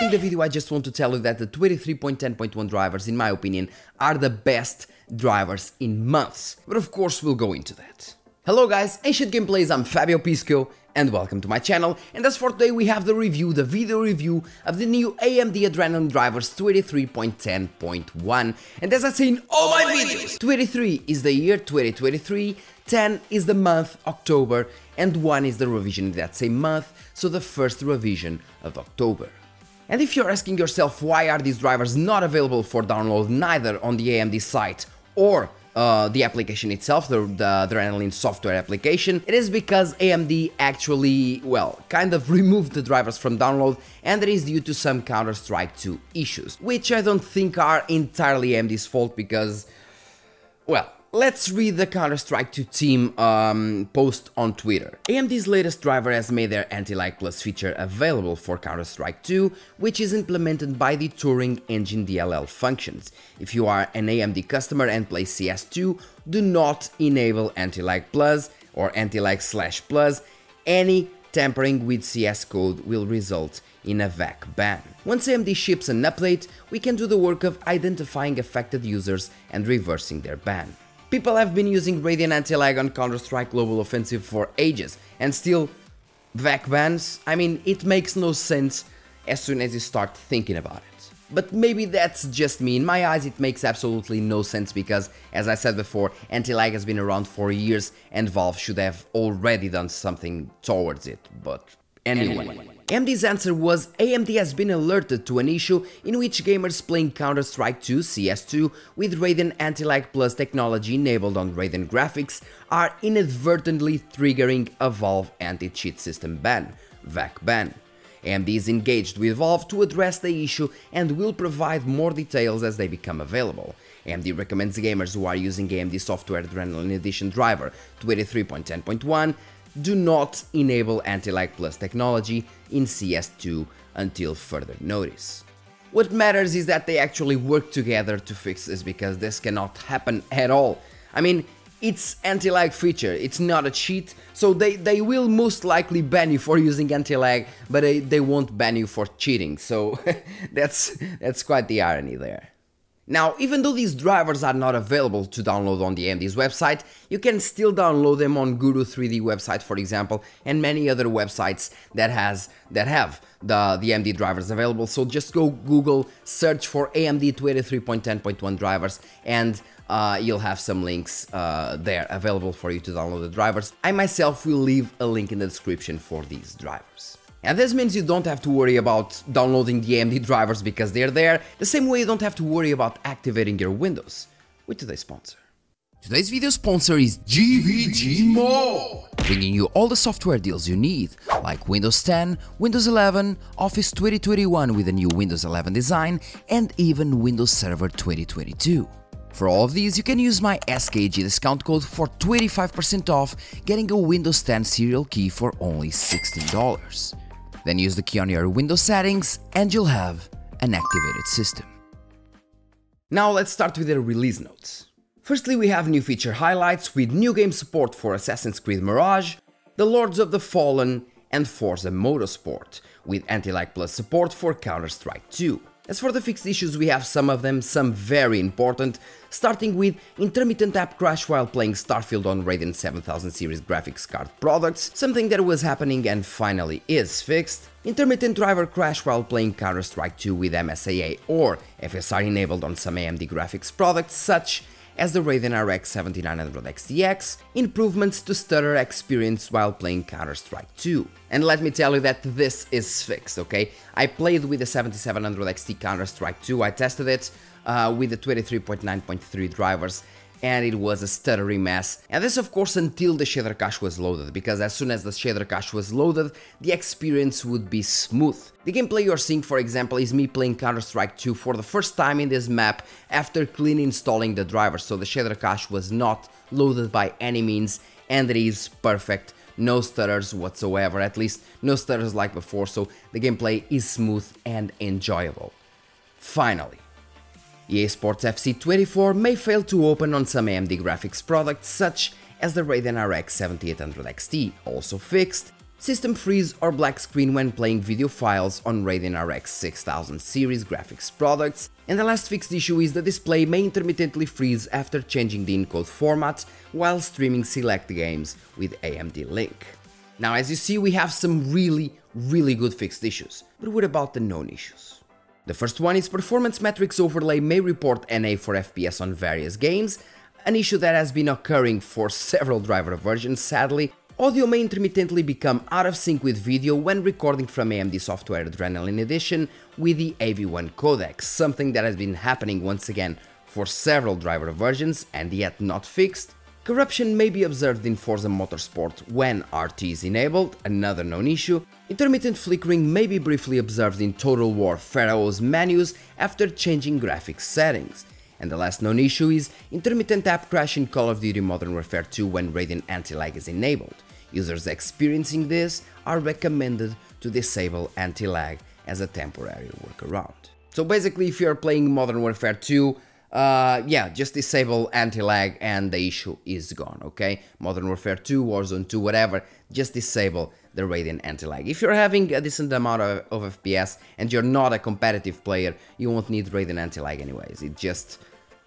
starting the video, I just want to tell you that the 23.10.1 drivers, in my opinion, are the best drivers in months, but of course we'll go into that. Hello guys, Ancient Gameplays, I'm Fabio Pisco and welcome to my channel, and as for today we have the review, the video review of the new AMD Adrenalin drivers 23.10.1, and as I say in all my videos, 23 is the year 2023, 10 is the month October, and 1 is the revision in that same month, so the first revision of October. And if you're asking yourself why are these drivers not available for download neither on the AMD site or the application itself, the Adrenalin software application, it is because AMD actually, well, kind of removed the drivers from download, and that is due to some Counter-Strike 2 issues, which I don't think are entirely AMD's fault because, well, let's read the Counter-Strike 2 team post on Twitter. AMD's latest driver has made their Anti-Lag Plus feature available for Counter-Strike 2, which is implemented by the Turing Engine DLL functions. If you are an AMD customer and play CS2, do not enable Anti-Lag Plus or Anti-Lag/Plus. Any tampering with CS code will result in a VAC ban. Once AMD ships an update, we can do the work of identifying affected users and reversing their ban. People have been using Radeon Anti-Lag on Counter-Strike Global Offensive for ages, and still VAC bans? I mean, it makes no sense as soon as you start thinking about it. But maybe that's just me. In my eyes, it makes absolutely no sense because, as I said before, Anti-Lag has been around for years and Valve should have already done something towards it, but anyway. AMD's answer was, AMD has been alerted to an issue in which gamers playing Counter-Strike 2 CS2 with Radeon Anti-Lag Plus technology enabled on Radeon graphics are inadvertently triggering a Valve anti-cheat system ban, VAC ban. AMD is engaged with Valve to address the issue and will provide more details as they become available. AMD recommends gamers who are using AMD Software Adrenalin Edition driver 23.10.1 do not enable Anti-Lag Plus technology in CS2 until further notice. What matters is that they actually work together to fix this because this cannot happen at all. I mean, it's Anti-Lag feature, it's not a cheat, so they will most likely ban you for using Anti-Lag, but they won't ban you for cheating, so that's quite the irony there. Now, even though these drivers are not available to download on the AMD's website, you can still download them on Guru3D website, for example, and many other websites that have the AMD drivers available. So just go Google, search for AMD 23.10.1 drivers, and you'll have some links there available for you to download the drivers. I myself will leave a link in the description for these drivers. And this means you don't have to worry about downloading the AMD drivers because they're there, the same way you don't have to worry about activating your Windows with today's sponsor. Today's video sponsor is GVGMall, bringing you all the software deals you need, like Windows 10, Windows 11, Office 2021 with a new Windows 11 design, and even Windows Server 2022. For all of these, you can use my SKG discount code for 25% off, getting a Windows 10 serial key for only $16. Then use the key on your Windows settings and you'll have an activated system. Now let's start with the release notes. Firstly, we have new feature highlights with new game support for Assassin's Creed Mirage, the Lords of the Fallen and Forza Motorsport, with Anti-Lag Plus support for Counter-Strike 2. As for the fixed issues, we have some of them, some very important, starting with intermittent app crash while playing Starfield on Radeon 7000 series graphics card products, something that was happening and finally is fixed. Intermittent driver crash while playing Counter-Strike 2 with MSAA or FSR enabled on some AMD graphics products, such as the Radeon RX 7900 XTX, improvements to stutter experience while playing Counter-Strike 2. And let me tell you that this is fixed, okay? I played with the 7700 XT Counter-Strike 2, I tested it with the 23.9.3 drivers, and it was a stuttering mess. And this, of course, until the shader cache was loaded, because as soon as the shader cache was loaded, the experience would be smooth. The gameplay you're seeing, for example, is me playing Counter-Strike 2 for the first time in this map after clean installing the driver, so the shader cache was not loaded by any means, and it is perfect. No stutters whatsoever, at least no stutters like before, so the gameplay is smooth and enjoyable. Finally, EA Sports FC 24 may fail to open on some AMD graphics products, such as the Radeon RX 7800 XT, also fixed, system freeze or black screen when playing video files on Radeon RX 6000 series graphics products, and the last fixed issue is the display may intermittently freeze after changing the encode format while streaming select games with AMD Link. Now, as you see, we have some really good fixed issues, but what about the known issues? The first one is performance metrics overlay may report NA for FPS on various games, an issue that has been occurring for several driver versions, sadly. Audio may intermittently become out of sync with video when recording from AMD Software Adrenalin Edition with the AV1 codec, something that has been happening once again for several driver versions and yet not fixed. Corruption may be observed in Forza Motorsport when RT is enabled, another known issue. Intermittent flickering may be briefly observed in Total War: Pharaoh's menus after changing graphics settings. And the last known issue is intermittent app crash in Call of Duty Modern Warfare 2 when Radeon Anti-Lag is enabled. Users experiencing this are recommended to disable anti-lag as a temporary workaround. So basically, if you're playing Modern Warfare 2, just disable anti-lag and the issue is gone, okay? Modern Warfare 2, Warzone 2, whatever, just disable the Radeon anti-lag. If you're having a decent amount of FPS and you're not a competitive player, you won't need Radeon anti-lag anyways, it's just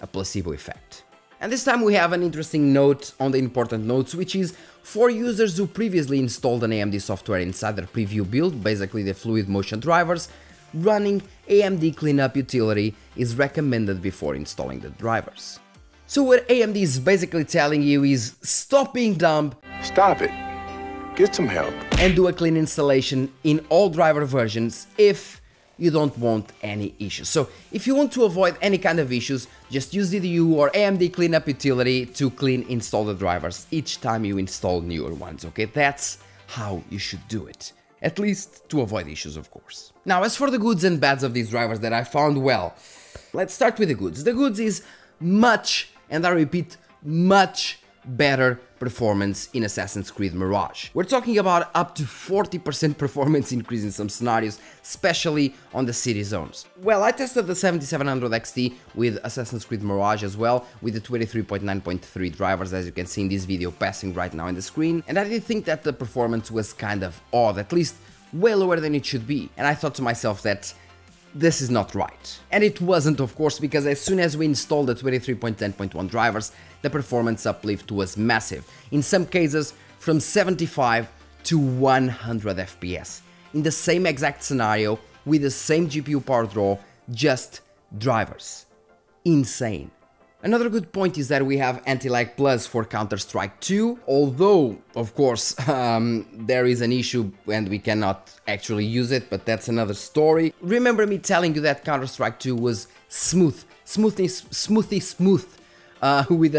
a placebo effect. And this time we have an interesting note on the important notes, which is for users who previously installed an AMD software inside their preview build, basically the fluid motion drivers, running AMD Cleanup utility is recommended before installing the drivers. So what AMD is basically telling you is stop being dumb, stop it, get some help, and do a clean installation in all driver versions if you don't want any issues. So if you want to avoid any kind of issues, just use DDU or AMD Cleanup utility to clean install the drivers each time you install newer ones, okay? That's how you should do it. At least to avoid issues, of course. Now, as for the goods and bads of these drivers that I found, well, let's start with the goods. The goods is much, and I repeat, much better performance in Assassin's Creed Mirage. We're talking about up to 40% performance increase in some scenarios, especially on the city zones. Well, I tested the 7700 XT with Assassin's Creed Mirage as well, with the 23.9.3 drivers, as you can see in this video passing right now on the screen, and I did think that the performance was kind of odd, at least way lower than it should be, and I thought to myself that this is not right. And it wasn't, of course, because as soon as we installed the 23.10.1 drivers, the performance uplift was massive, in some cases from 75 to 100 FPS, in the same exact scenario, with the same GPU power draw, just drivers. Insane. Another good point is that we have Anti-Lag Plus for Counter-Strike 2, although, of course, there is an issue and we cannot actually use it, but that's another story. Remember me telling you that Counter-Strike 2 was smooth with the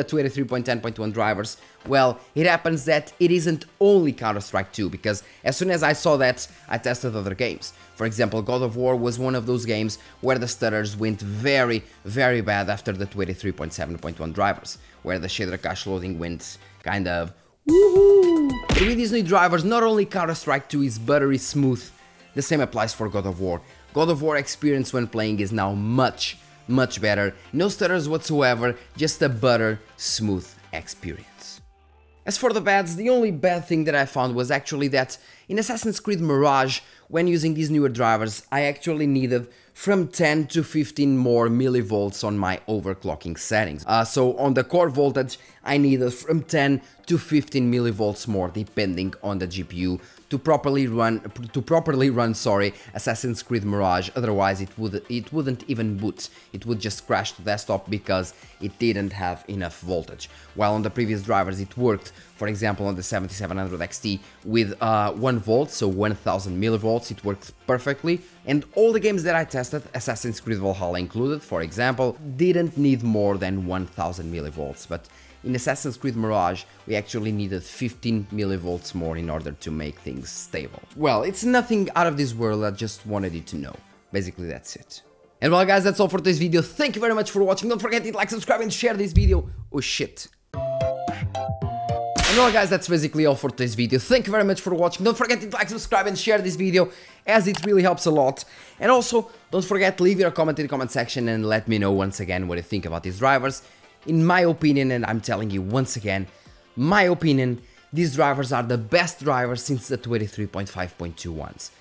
23.10.1 drivers? Well, it happens that it isn't only Counter-Strike 2, because as soon as I saw that, I tested other games. For example, God of War was one of those games where the stutters went very bad after the 23.7.1 drivers, where the shader cache loading went kind of woohoo! With these new drivers, not only Counter-Strike 2 is buttery smooth, the same applies for God of War. God of War experience when playing is now much better, no stutters whatsoever, just a butter smooth experience. As for the bads, the only bad thing that I found was actually that in Assassin's Creed Mirage, when using these newer drivers, I actually needed from 10 to 15 more millivolts on my overclocking settings. So on the core voltage, I needed from 10 to 15 millivolts more, depending on the GPU, to properly run Assassin's Creed Mirage. Otherwise, it wouldn't even boot. It would just crash the desktop because it didn't have enough voltage. While on the previous drivers, it worked. For example, on the 7700 XT with 1 volt, so 1000 millivolts, it worked perfectly. And all the games that I tested, Assassin's Creed Valhalla included, for example, didn't need more than 1000 millivolts. But in Assassin's Creed Mirage, we actually needed 15 millivolts more in order to make things stable. Well, it's nothing out of this world, I just wanted you to know. Basically, that's it. And well, guys, that's all for this video. Thank you very much for watching. Don't forget to like, subscribe, and share this video. Oh, shit. And well, guys, that's basically all for today's video. Thank you very much for watching. Don't forget to like, subscribe, and share this video, as it really helps a lot. And also, don't forget to leave your comment in the comment section and let me know once again what you think about these drivers. In my opinion, and I'm telling you once again, my opinion, these drivers are the best drivers since the 23.5.2 ones.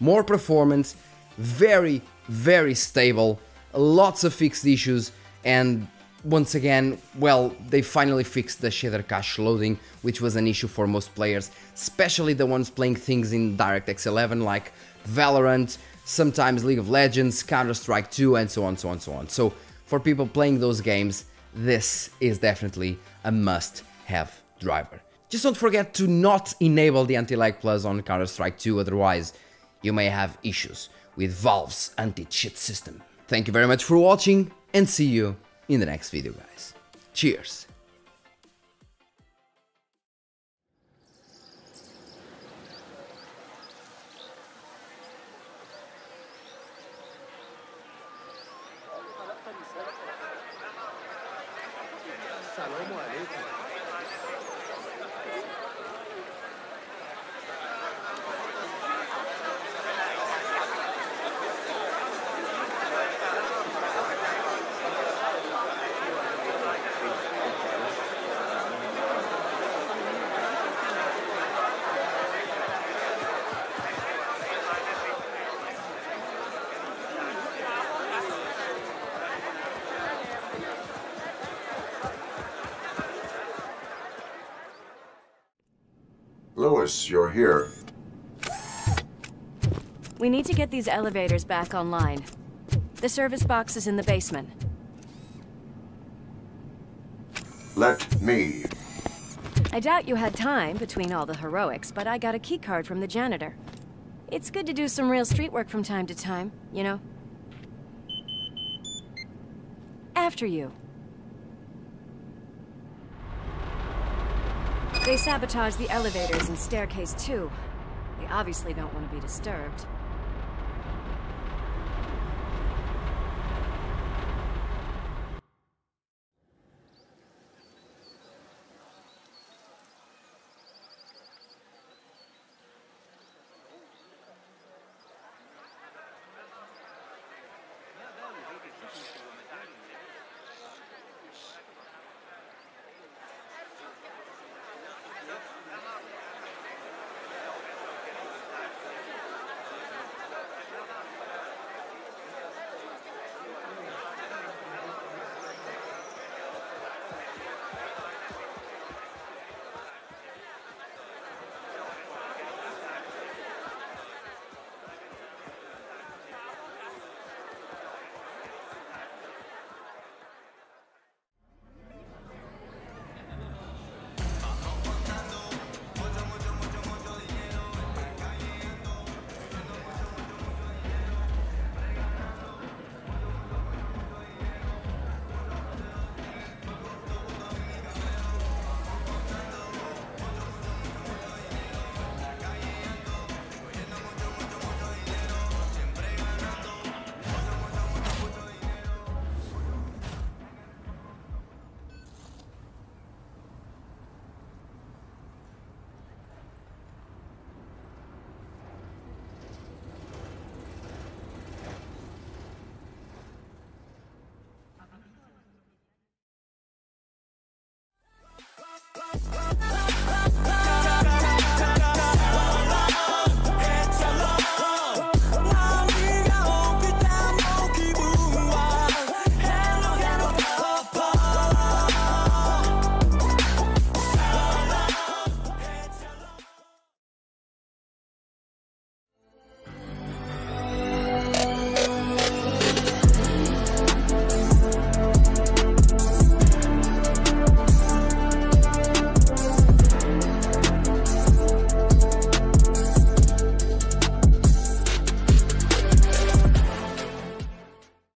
More performance, very, very stable, lots of fixed issues, and once again, well, they finally fixed the shader cache loading, which was an issue for most players, especially the ones playing things in DirectX 11 like Valorant, sometimes League of Legends, Counter-Strike 2, and so on, so on, so on. So for people playing those games, this is definitely a must-have driver. Just don't forget to not enable the Anti-Lag Plus on Counter-Strike 2, otherwise you may have issues with Valve's anti-cheat system. Thank you very much for watching, and see you in the next video, guys. Cheers! Louis, you're here. We need to get these elevators back online. The service box is in the basement. Let me. I doubt you had time between all the heroics, but I got a key card from the janitor. It's good to do some real street work from time to time, you know? After you. They sabotage the elevators and staircase too. They obviously don't want to be disturbed.